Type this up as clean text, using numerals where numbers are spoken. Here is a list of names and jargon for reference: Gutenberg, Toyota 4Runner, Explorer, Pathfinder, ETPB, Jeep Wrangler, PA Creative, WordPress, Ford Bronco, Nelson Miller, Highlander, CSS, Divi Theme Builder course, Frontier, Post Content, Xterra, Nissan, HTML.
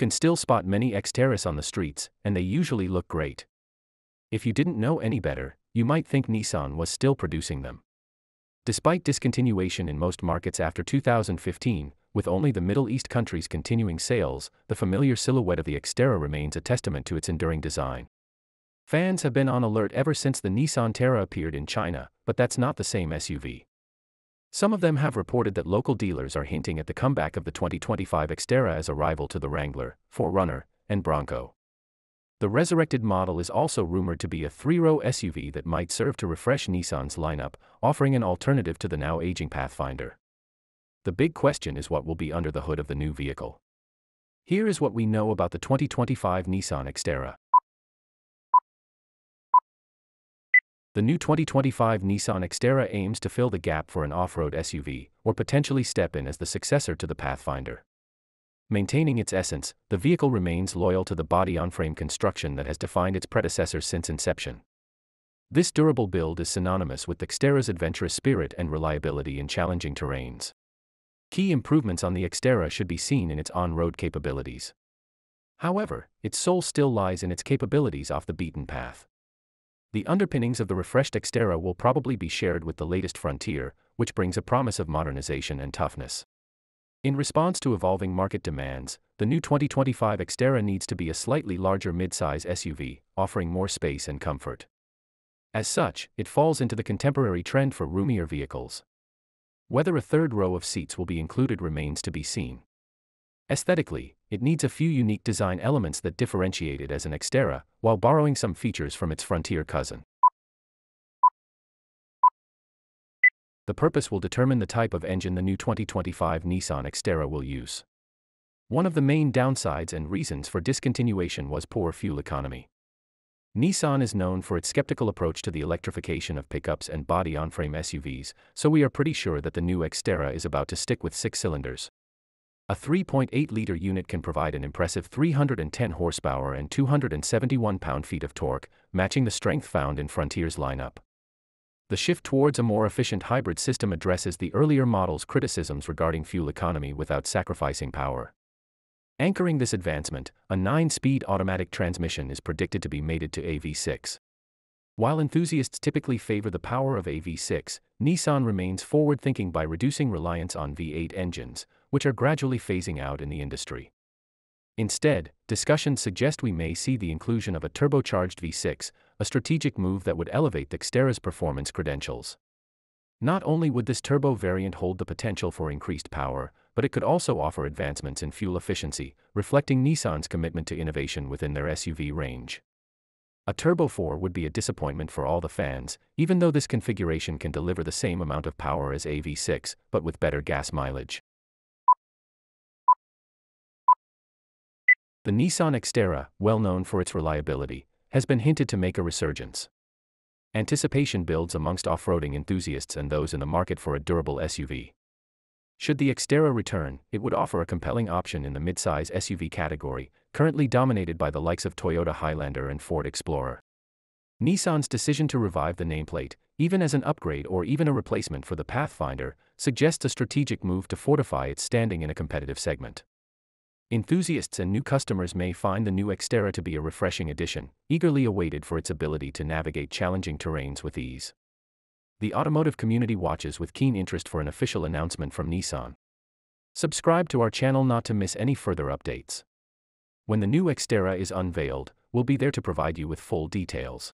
can still spot many Xterras on the streets, and they usually look great. If you didn't know any better, you might think Nissan was still producing them. Despite discontinuation in most markets after 2015, with only the Middle East countries continuing sales, the familiar silhouette of the Xterra remains a testament to its enduring design. Fans have been on alert ever since the Nissan Terra appeared in China, but that's not the same SUV. Some of them have reported that local dealers are hinting at the comeback of the 2025 Xterra as a rival to the Wrangler, 4Runner, and Bronco. The resurrected model is also rumored to be a three-row SUV that might serve to refresh Nissan's lineup, offering an alternative to the now-aging Pathfinder. The big question is what will be under the hood of the new vehicle. Here is what we know about the 2025 Nissan Xterra. The new 2025 Nissan Xterra aims to fill the gap for an off-road SUV, or potentially step in as the successor to the Pathfinder. Maintaining its essence, the vehicle remains loyal to the body-on-frame construction that has defined its predecessor since inception. This durable build is synonymous with the Xterra's adventurous spirit and reliability in challenging terrains. Key improvements on the Xterra should be seen in its on-road capabilities. However, its soul still lies in its capabilities off the beaten path. The underpinnings of the refreshed Xterra will probably be shared with the latest Frontier, which brings a promise of modernization and toughness. In response to evolving market demands, the new 2025 Xterra needs to be a slightly larger midsize SUV, offering more space and comfort. As such, it falls into the contemporary trend for roomier vehicles. Whether a third row of seats will be included remains to be seen. Aesthetically, it needs a few unique design elements that differentiate it as an Xterra, while borrowing some features from its Frontier cousin. The purpose will determine the type of engine the new 2025 Nissan Xterra will use. One of the main downsides and reasons for discontinuation was poor fuel economy. Nissan is known for its skeptical approach to the electrification of pickups and body-on-frame SUVs, so we are pretty sure that the new Xterra is about to stick with 6 cylinders. A 3.8-liter unit can provide an impressive 310 horsepower and 271 pound-feet of torque, matching the strength found in Frontier's lineup. The shift towards a more efficient hybrid system addresses the earlier model's criticisms regarding fuel economy without sacrificing power. Anchoring this advancement, a 9-speed automatic transmission is predicted to be mated to AV6. While enthusiasts typically favor the power of AV6, Nissan remains forward-thinking by reducing reliance on V8 engines, which are gradually phasing out in the industry. Instead, discussions suggest we may see the inclusion of a turbocharged V6, a strategic move that would elevate the Xterra's performance credentials. Not only would this turbo variant hold the potential for increased power, but it could also offer advancements in fuel efficiency, reflecting Nissan's commitment to innovation within their SUV range. A Turbo 4 would be a disappointment for all the fans, even though this configuration can deliver the same amount of power as AV6, but with better gas mileage. The Nissan Xterra, well known for its reliability, has been hinted to make a resurgence. Anticipation builds amongst off-roading enthusiasts and those in the market for a durable SUV. Should the Xterra return, it would offer a compelling option in the midsize SUV category, currently dominated by the likes of Toyota Highlander and Ford Explorer. Nissan's decision to revive the nameplate, even as an upgrade or even a replacement for the Pathfinder, suggests a strategic move to fortify its standing in a competitive segment. Enthusiasts and new customers may find the new Xterra to be a refreshing addition, eagerly awaited for its ability to navigate challenging terrains with ease. The automotive community watches with keen interest for an official announcement from Nissan. Subscribe to our channel not to miss any further updates. When the new Xterra is unveiled, we'll be there to provide you with full details.